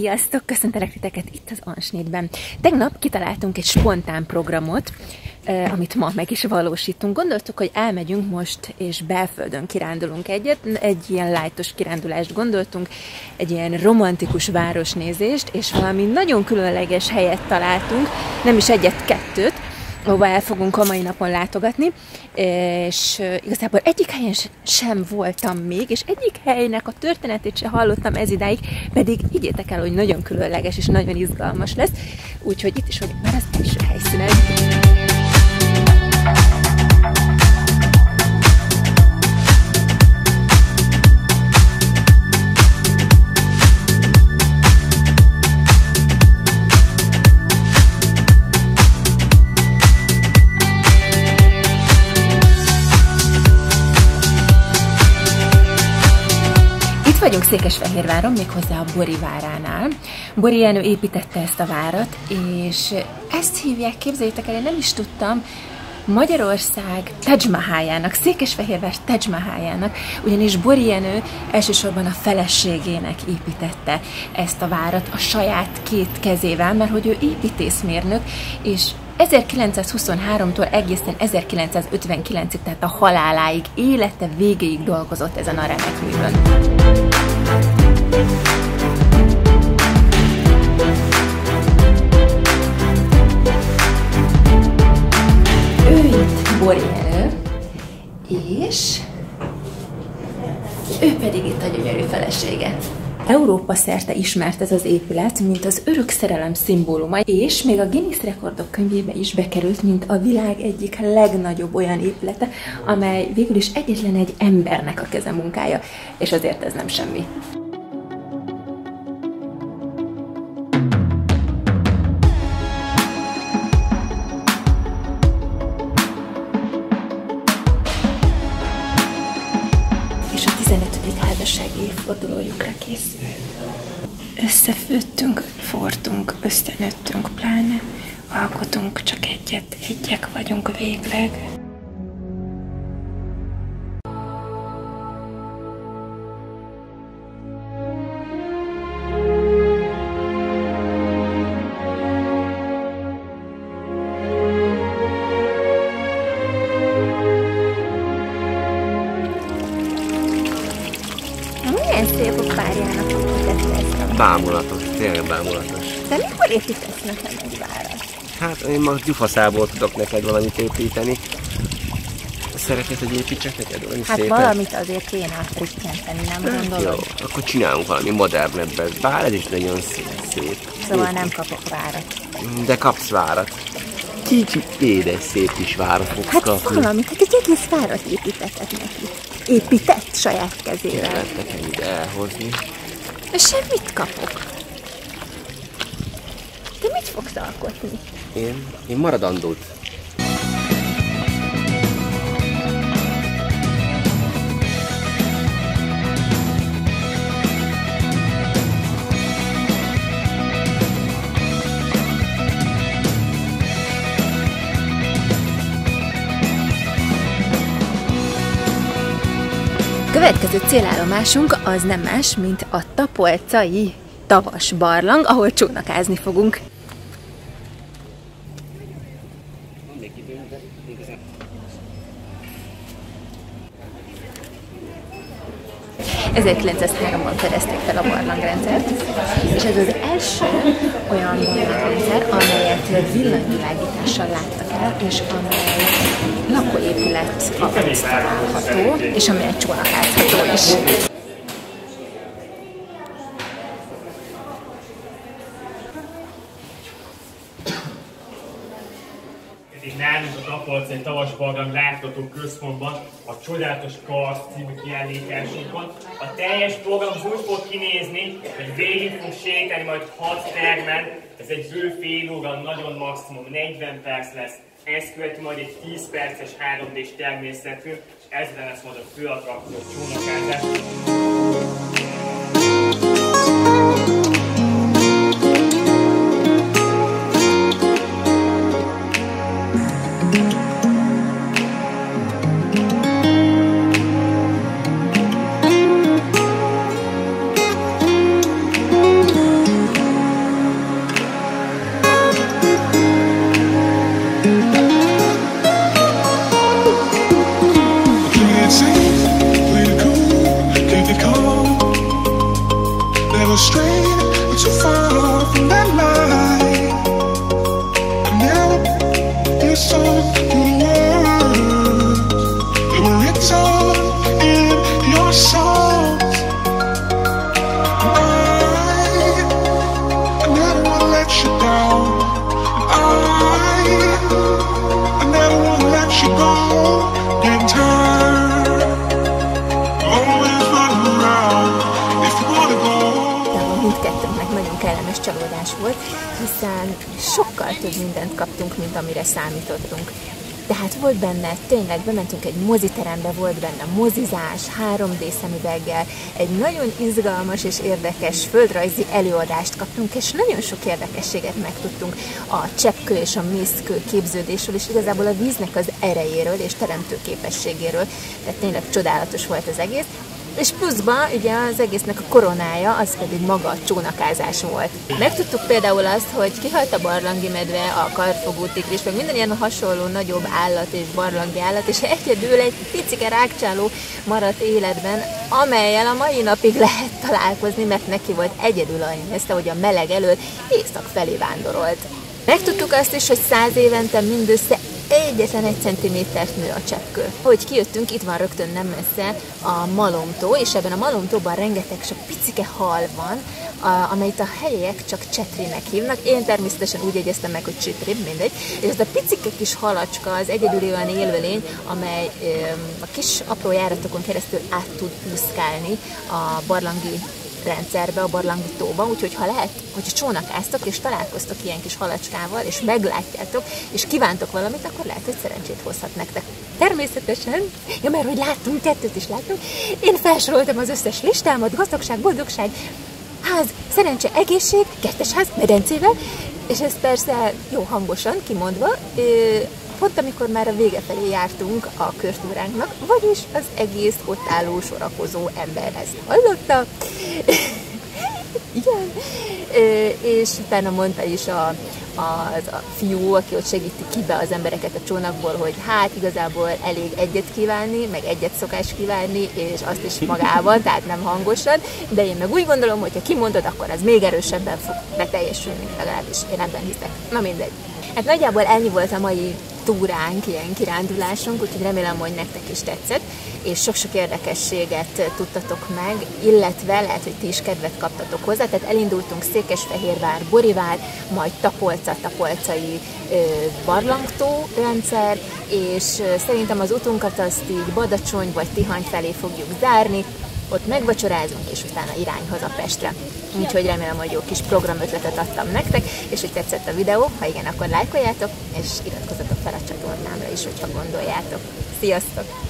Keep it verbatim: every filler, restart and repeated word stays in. Sziasztok! Köszöntelek titeket itt az Ansnittben. Tegnap kitaláltunk egy spontán programot, amit ma meg is valósítunk. Gondoltuk, hogy elmegyünk most, és belföldön kirándulunk egyet. Egy ilyen lightos kirándulást gondoltunk, egy ilyen romantikus városnézést, és valami nagyon különleges helyet találtunk, nem is egyet, kettőt, ahova el fogunk a mai napon látogatni, és igazából egyik helyen sem voltam még, és egyik helynek a történetét sem hallottam ez idáig, pedig higgyétek el, hogy nagyon különleges és nagyon izgalmas lesz, úgyhogy itt is vagyunk már az első helyszínen. Vagyunk Székesfehérváron, méghozzá a Bory váránál. Bory Jenő építette ezt a várat, és ezt hívják, képzeljétek el, én nem is tudtam, Magyarország Tádzs Mahaljának, Székesfehérvár Tádzs Mahaljának, ugyanis Bory Jenő elsősorban a feleségének építette ezt a várat a saját két kezével, mert hogy ő építészmérnök, és ezerkilencszázhuszonháromtól egészen ezerkilencszázötvenkilencig, tehát a haláláig, élete végéig dolgozott ezen a remek művön. Ő itt Bory Jenő, és ő pedig itt a gyönyörű felesége. Európa szerte ismert ez az épület, mint az örök szerelem szimbóluma, és még a Guinness rekordok könyvébe is bekerült, mint a világ egyik legnagyobb olyan épülete, amely végül is egyetlen egy embernek a kezemunkája, és azért ez nem semmi. Évfordulójukra készül. Összefőttünk, fortunk, összenőttünk, pláne alkotunk csak egyet, egyek vagyunk végleg. Bámulatos, tényleg bámulatos. De mikor építesz nekem egy várat? Hát én ma gyufaszából tudok neked valamit építeni. Szeretnéd, hogy építsek neked valami hát szépen? Hát valamit azért kéne átfrikkenteni, nem hát gondolom? Jó, akkor csinálunk valami modernebben. Bár ez is nagyon szép. szép. Szóval Épp. nem kapok várat. De kapsz várat. Kicsit édes, szép kis várat fogsz hát kapni. Hát valamit, egy egész várat építettek neki. Épített saját kezével. Kellett nekem ide elhozni. És semmit kapok. Te mit fogsz alkotni? Én? Én maradandót. Következő célállomásunk az nem más, mint a tapolcai Tavasbarlang, ahol csónakázni fogunk. ezerkilencszázháromban fedezték fel a barlangrendszert, és ez az első olyan barlangrendszer, amelyet villanyvilágítással láttak el, és amely lakóépület alatt található, és amely csónakázható is. Nálunk a Tapolcai Tavasbarlang látható központban, a Csodálatos Karsz című kiállításunkon. A teljes program úgy fog kinézni, hogy végig fog sétálni majd hat termen, ez egy bő fél óra, nagyon maximum negyven perc lesz. Ezt követi majd egy tíz perces három dés természetfilm, és ezzel lesz majd a fő attrakció, a csónakázás. Volt, hiszen sokkal több mindent kaptunk, mint amire számítottunk. Tehát volt benne, tényleg bementünk egy moziterembe, volt benne mozizás, három dé szemüveggel, egy nagyon izgalmas és érdekes földrajzi előadást kaptunk, és nagyon sok érdekességet megtudtunk a cseppkő és a mészkő képződésről, és igazából a víznek az erejéről és teremtő képességéről. Tehát tényleg csodálatos volt az egész. És pluszban ugye az egésznek a koronája, az pedig maga a csónakázás volt. Megtudtuk például azt, hogy kihalt a barlangi medve, a karfogó tigris, meg minden ilyen hasonló nagyobb állat és barlangi állat, és egyedül egy picike rágcsáló maradt életben, amellyel a mai napig lehet találkozni, mert neki volt egyedül annyi esze, hogy a meleg előtt észak felé vándorolt. Megtudtuk azt is, hogy száz évente mindössze egyetlen egy centimétert nő a cseppkő. Hogy kijöttünk, itt van rögtön nem messze a malomtó, és ebben a malomtóban rengeteg sok picike hal van, a, amelyet a helyiek csak csetrinek hívnak. Én természetesen úgy jegyeztem meg, hogy csitrib, mindegy. És ez a picike kis halacska az egyedül olyan élőlény, amely ö, a kis apró járatokon keresztül át tud úszkálni a barlangi rendszerbe, a barlangi tóba, úgyhogy ha lehet, hogyha csónakáztok és találkoztok ilyen kis halacskával, és meglátjátok, és kívántok valamit, akkor lehet, hogy szerencsét hozhat nektek. Természetesen, ja, mert hogy láttunk, kettőt is láttunk, én felsoroltam az összes listámat, gazdagság, boldogság, ház, szerencse, egészség, kettes ház, medencével, és ez persze jó hangosan kimondva, pont amikor már a vége felé jártunk a körtúránknak, vagyis az egész ott álló sorakozó emberhez hallotta. Igen. És utána mondta is a, a, az a fiú, aki ott segíti ki be az embereket a csónakból, hogy hát igazából elég egyet kívánni, meg egyet szokás kívánni, és azt is magában, tehát nem hangosan, de én meg úgy gondolom, hogy ha kimondod, akkor az még erősebben fog beteljesülni, legalábbis én ebben hiszek. Na mindegy. Hát nagyjából ennyi volt a mai túránk, ilyen kirándulásunk, úgyhogy remélem, hogy nektek is tetszett, és sok-sok érdekességet tudtatok meg, illetve lehet, hogy ti is kedvet kaptatok hozzá. Tehát elindultunk Székesfehérvár, Bory vár, majd Tapolca, tapolcai barlangtó rendszer, és szerintem az utunkat azt így Badacsony vagy Tihany felé fogjuk zárni, ott megvacsorázunk, és utána irány haza Pestre. Úgyhogy remélem, hogy jó kis programötletet adtam nektek, és hogy tetszett a videó, ha igen, akkor lájkoljátok, és iratkozzatok fel a csatornámra is, hogyha gondoljátok. Sziasztok!